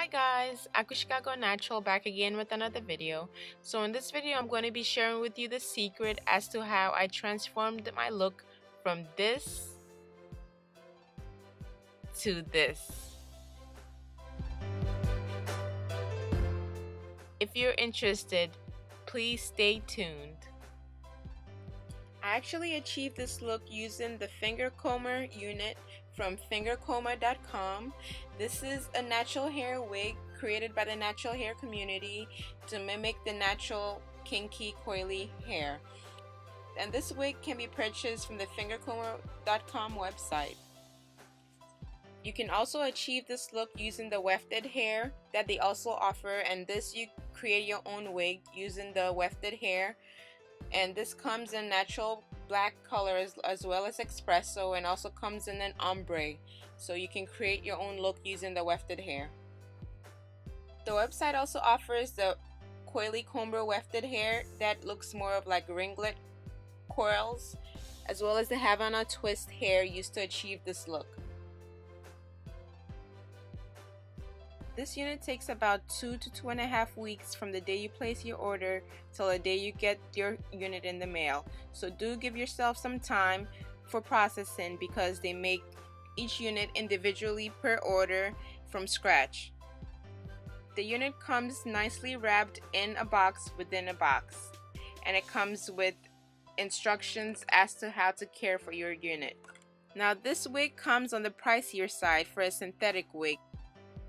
Hi guys, Akushika Go Natural back again with another video. So in this video I'm going to be sharing with you the secret as to how I transformed my look from this to this. If you're interested, please stay tuned. I actually achieved this look using the FingerComber unit from fingercomber.com. This is a natural hair wig created by the natural hair community to mimic the natural kinky coily hair. And this wig can be purchased from the fingercomber.com website. You can also achieve this look using the wefted hair that they also offer, and this you create your own wig using the wefted hair. And this comes in natural black colors as well as espresso, and also comes in an ombre, so you can create your own look using the wefted hair. The website also offers the CoilyComber wefted hair that looks more of like ringlet coils, as well as the Havana twist hair used to achieve this look. This unit takes about 2 to 2.5 weeks from the day you place your order till the day you get your unit in the mail. So do give yourself some time for processing, because they make each unit individually per order from scratch. The unit comes nicely wrapped in a box within a box, and it comes with instructions as to how to care for your unit. Now this wig comes on the pricier side for a synthetic wig,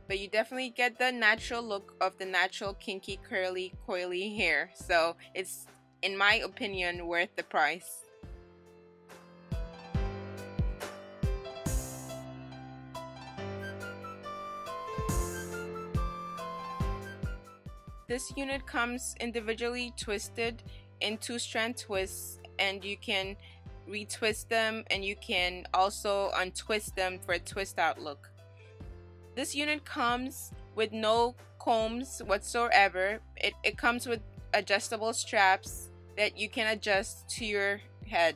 but you definitely get the natural look of the natural kinky curly coily hair, so it's, in my opinion, worth the price. This unit comes individually twisted in 2-strand twists, and you can retwist them, and you can also untwist them for a twist out look. This unit comes with no combs whatsoever. It comes with adjustable straps that you can adjust to your head.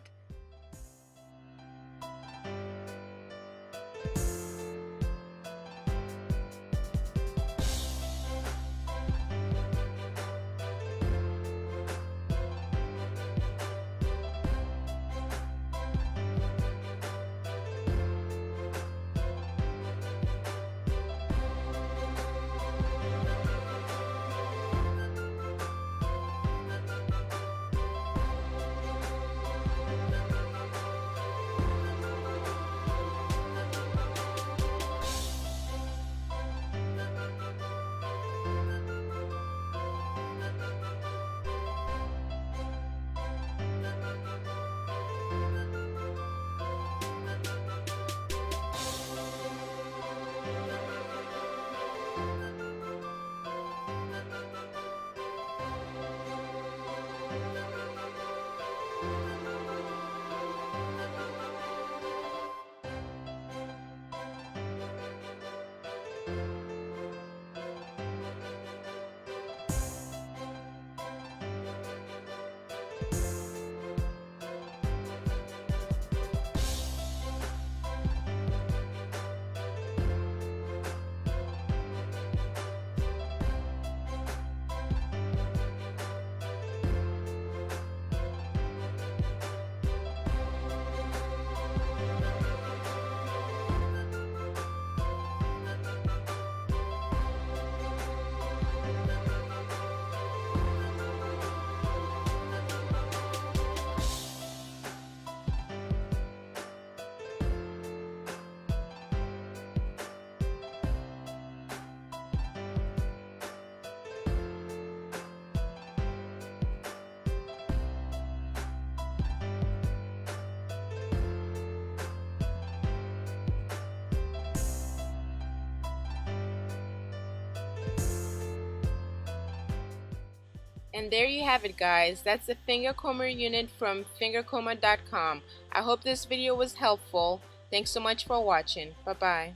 And there you have it guys, that's the FingerComber unit from fingercomber.com. I hope this video was helpful. Thanks so much for watching. Bye bye.